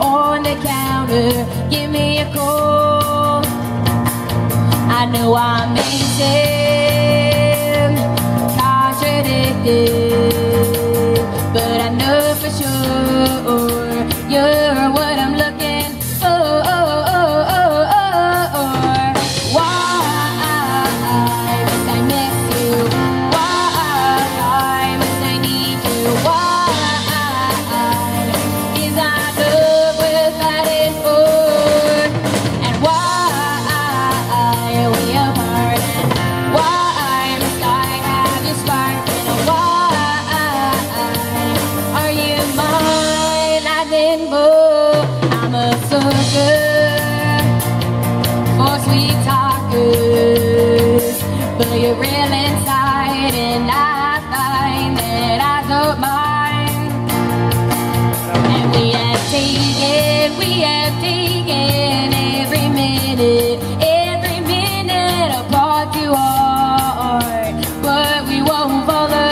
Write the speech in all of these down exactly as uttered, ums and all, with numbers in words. on the counter, give me a call. I know I'm amazing, contradicted, but I know for sure you're what I'm looking for. Why must I miss you? Why must I need you? Why? I'm a sucker for sweet talkers, but you're real inside, and I find that I don't mind. And we have taken, we have taken every minute, every minute apart to art, but we won't fall apart.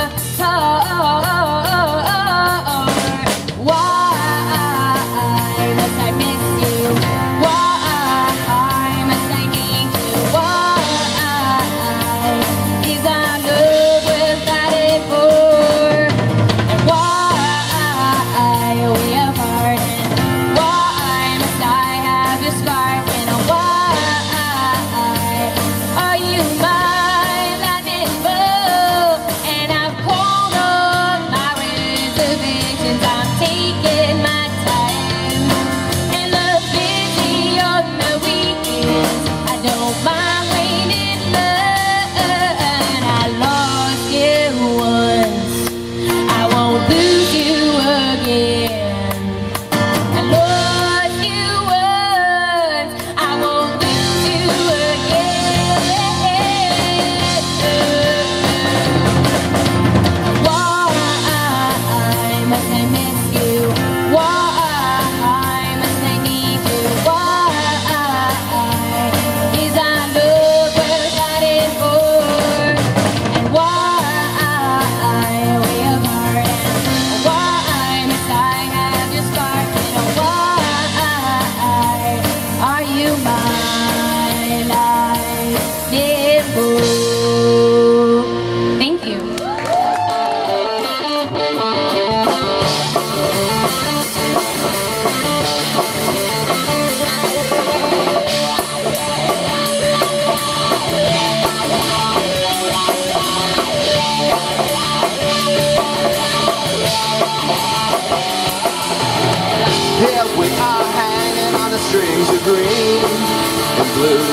Strings are green and blue.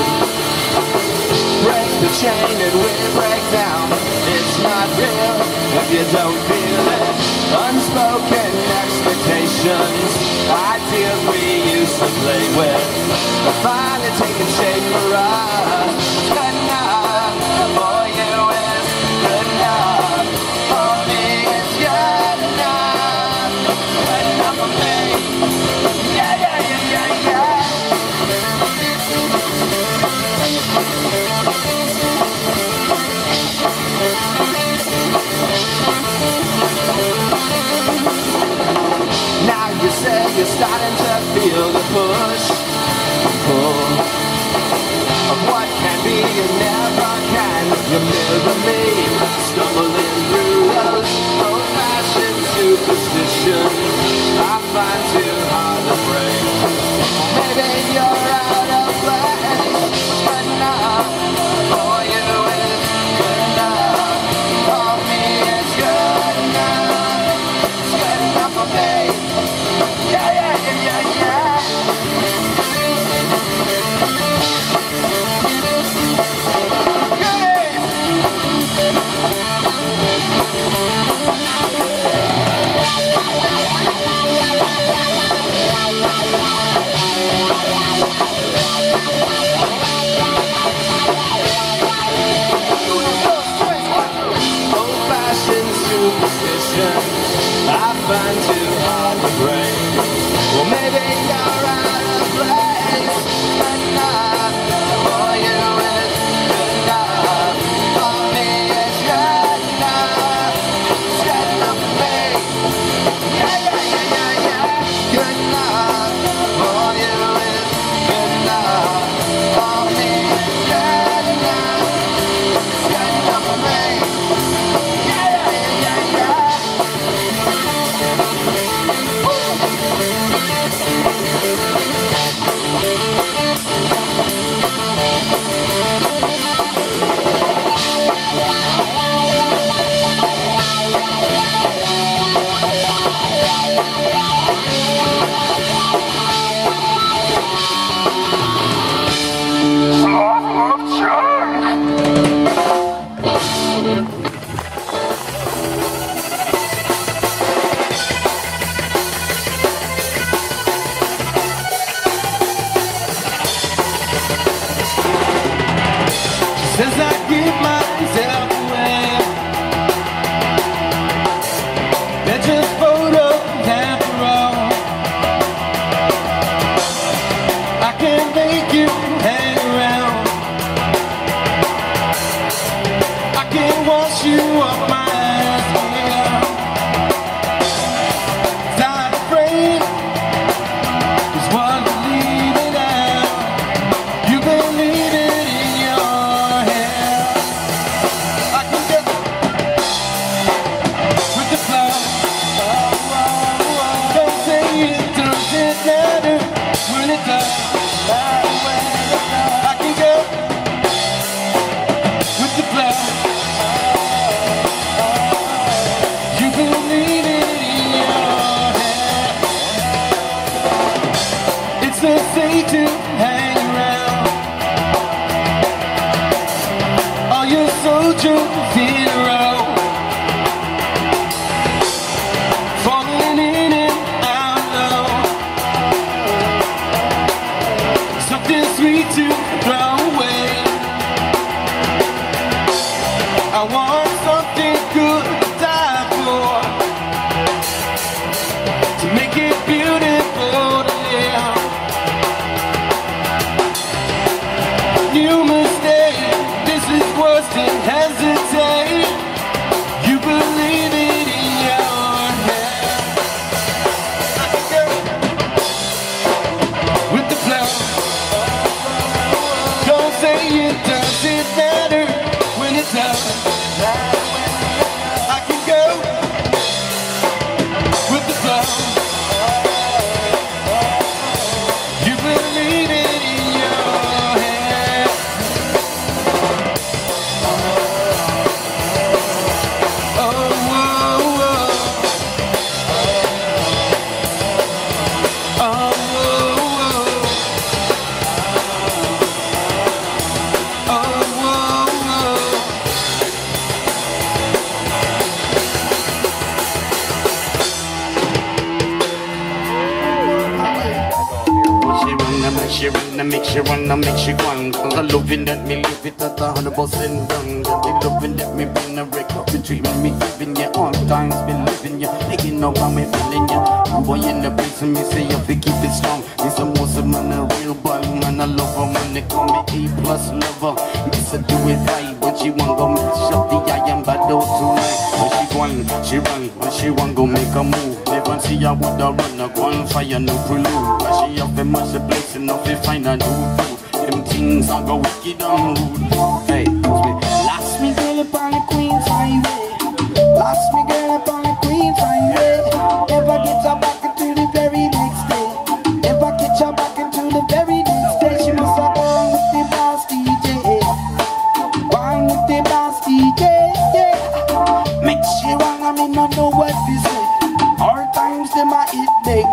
Break the chain and we break down. It's not real if you don't feel it. Unspoken expectations, ideas we used to play with, are finally taking shape for us. Good enough for you is good enough. For me is good enough. Enough for me. Yeah, yeah, yeah. Now you say you're starting to feel the push and pull of what can be and never can. You mirror me, stumbling through those old-fashioned superstitions I find too hard to break. Maybe you're out of place, but not for you it's good enough. For me it's good enough. It's good enough for me. Yeah, yeah, yeah, yeah, yeah. Good. when it does that way. I can go with the flow. You can leave it in your hand. It's so safe to hang around. All your soldiers in a row, falling in and out low. Something sweet to throw away. I want something good to die for, to make it beautiful to live. New mistake, this is worse than hesitate. You believe it in your head. I can go with the flow. Don't say it doesn't matter when it doesn't. I can go with the flow. You believe it in your head. Oh, whoa, whoa. Oh, whoa, whoa. Oh, whoa, whoa. She wanna make, she wanna make, she wanna make, she want the loving that me live it at a hundred percent wrong. The loving that me bring a record between me giving you all times, me living you, taking no how me feeling you. I'm boy in the prison, me say I fi keep it strong. This a Muslim man, a real boy, man a lover, man they call me A plus lover. Me say do it right, but she want go make shut the eye and bad out tonight. But she want, she run, but she want go make a move. Never see her with a run, a go on fire, no prelude. But she have been much a place enough to find a new food. Them things are go wicked on rude. Hey, last me girl up on the Queen's Highway. Last me girl up on the Queen's Highway. Never get her back until the very next day. Never get her back until the very next day. She must have gone with the boss D J. Gone with the boss D J. Yeah. Make she wrong, I mean, not know what to say. Hard times, them I hit big.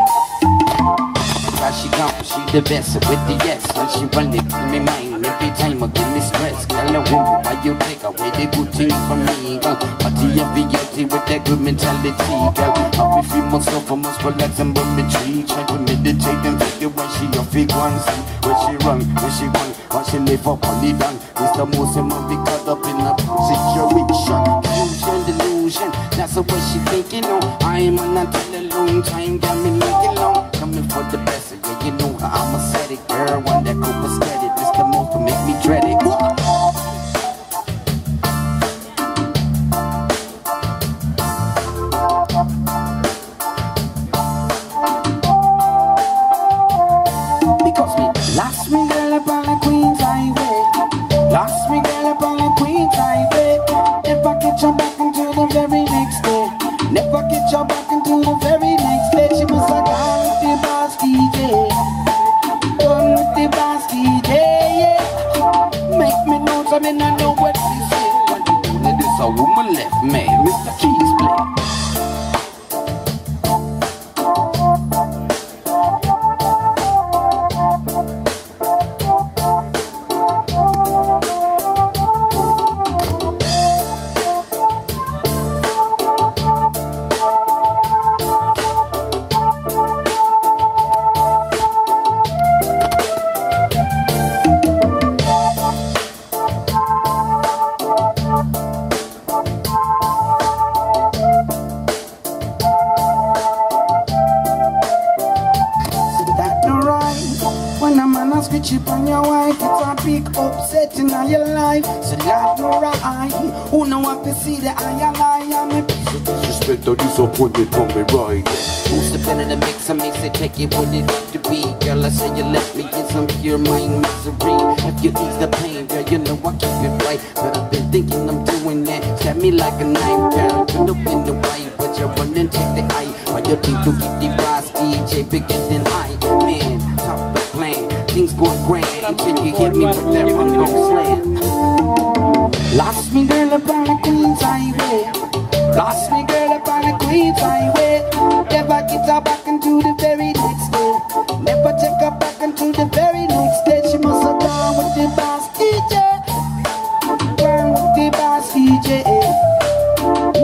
She gone, she the best with the yes. When she run it in me mind, every time I give me stress. Tell a woman why you take away the good things from me. But the reality with that good mentality, girl. I feel myself, I must relax and burn me tree. Try to meditate and figure where she off it once. When she run, when she run, when she live up on the done. Mister Moses must be caught up in a situation. Illusion, delusion, that's the way she thinking on. I'm on until a long time, got me looking long. Coming for the best, yeah, you know how I'm a set it, girl. One that could was steady, this the most to make me dread it. Whoa. Because me lost me girl up on the Queen's Highway. Lost me girl up on the Queen's Highway. Never get your back until the very next day. Never get your back until the very next day. She must have gone with the boss D J. Gone with the boss D J, yeah. Make me know so me not know what to say. When you do that, this a woman left me, Mister Cheese Play. That no right. When a man has switch up on your wife, it's a big upset in all your life. So that no right. Who know what to see the eye and eye and me piece of disrespect or disappointment from me right. Who's the pen in the mix and makes it take it what it ought to be. Girl, I say you left me in some pure mind misery. If you ease the pain, girl, you know I keep it right. But I've been thinking I'm doing that. Stab me like a knife, girl. Turn up in the way, but you're running, take the eye. Why you think you keep the prize, D J bigger than I? Man, top something, you hit me with that one more slam. Lost me girl up on the Queen's Highway. Lost me girl up on the Queen's Highway. Never get her back until the very next day. Never check her back until the very next day. She must have gone with the boss D J. Gone with the boss D J.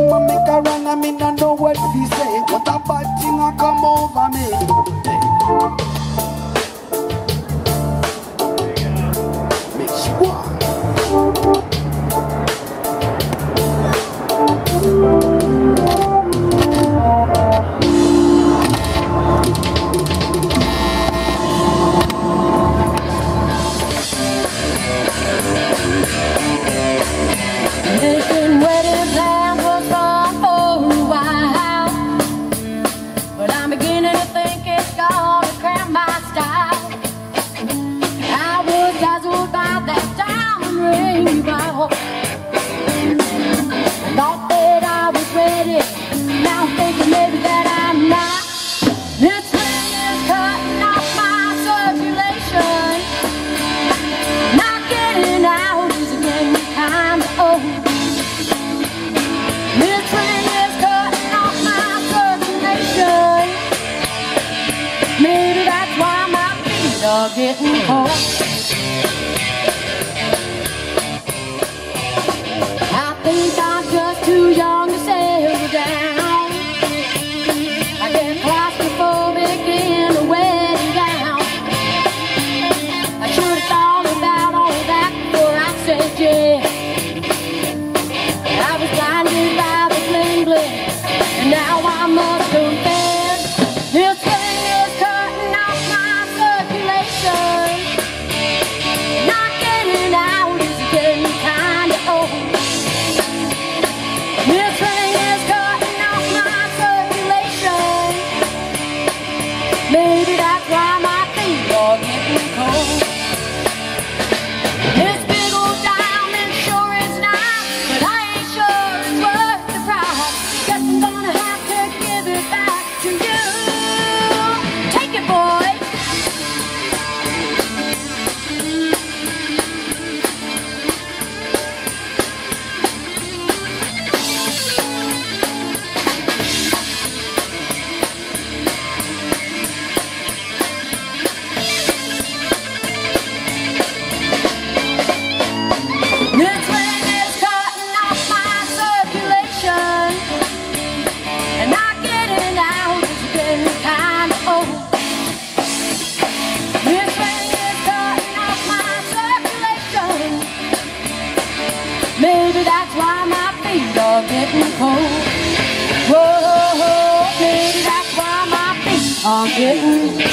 Woman make her run, I mean I know what he say. What a bad thing I come over me. Hey. Getting cold. I think I'm just too young to settle down. I get claustrophobic in the wet down. I should have thought about all that before I said yeah. I was blinded by the bling bling, and now I must confess this thing is cutting off my circulation. Maybe that's why my feet are getting cold. Whoa, maybe that's why my feet are getting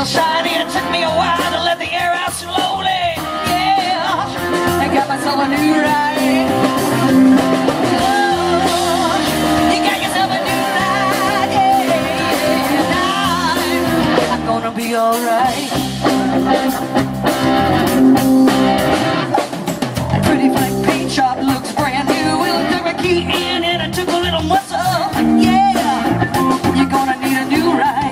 shiny. It took me a while to let the air out slowly. Yeah, I got myself a new ride. Oh, you got yourself a new ride. Yeah, I'm gonna be alright. That pretty black paint job looks brand new. It'll never key in, and I took a little muscle. Yeah, you're gonna need a new ride.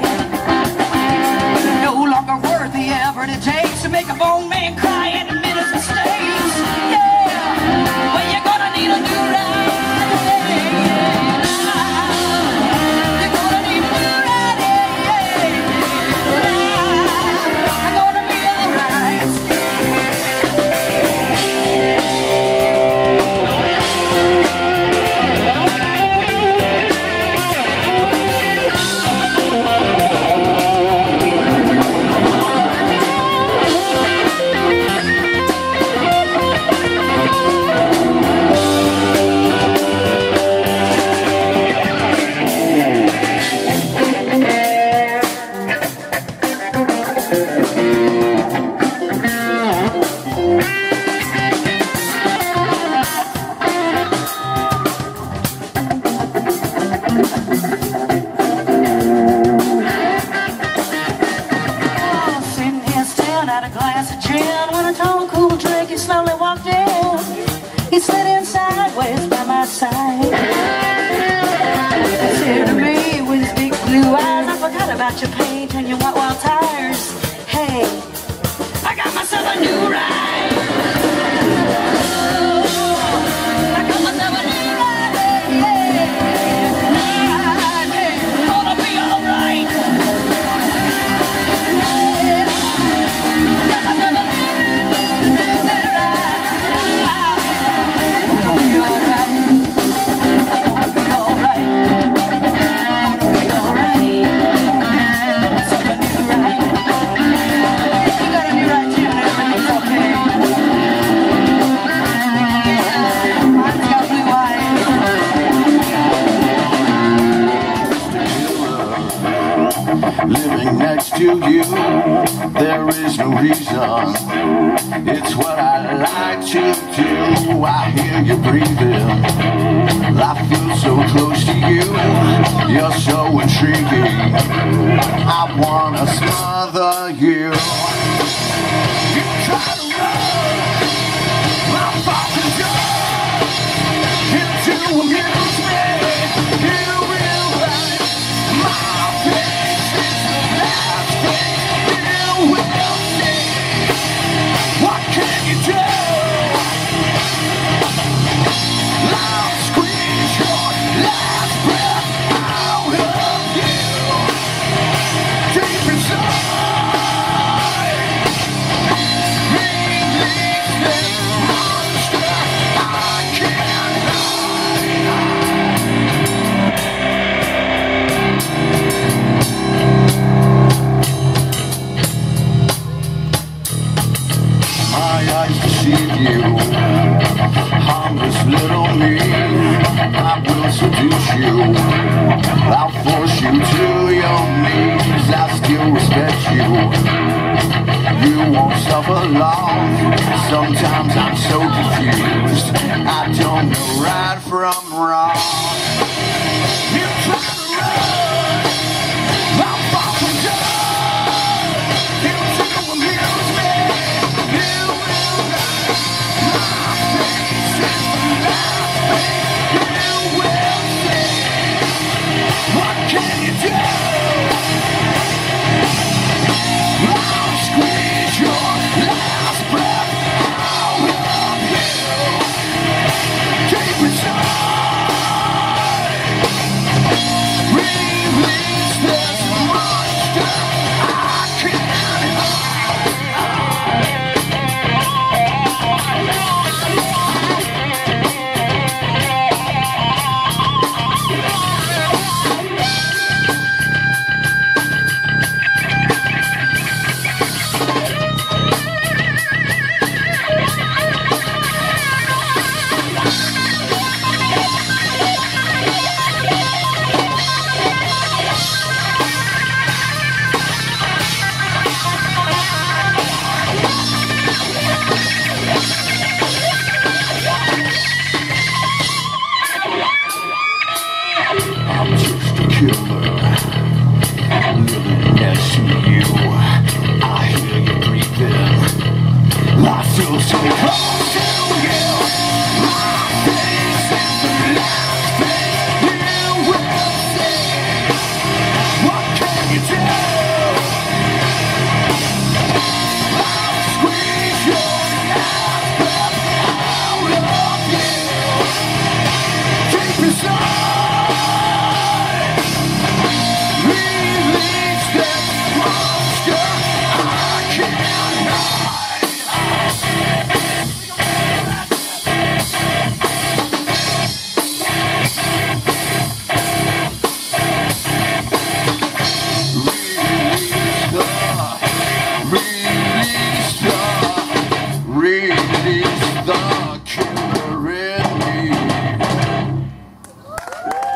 It takes to make a bone man cry and admit his mistakes. Yeah, well, you're gonna need a new ride. You're gonna need a new ride. I'm gonna be alright. about your paint and your white wild tires. Hey, I got myself a new ride. I got myself a new ride. Hey, hey, hey, gonna be alright. Got myself a new ride. I'm gonna be alright. Living next to you, there is no reason. It's what I like to do. I hear you breathing. I feel so close to you. You're so intriguing. I wanna smother you. You try to run, my father's gone. Into a mirror. Sometimes I'm so confused, I don't know right from wrong. You try to run, I'm far from done. You try to amuse me, you will run. My face is laughing, you will see. What can you do? I'll squeeze your life. Let's go.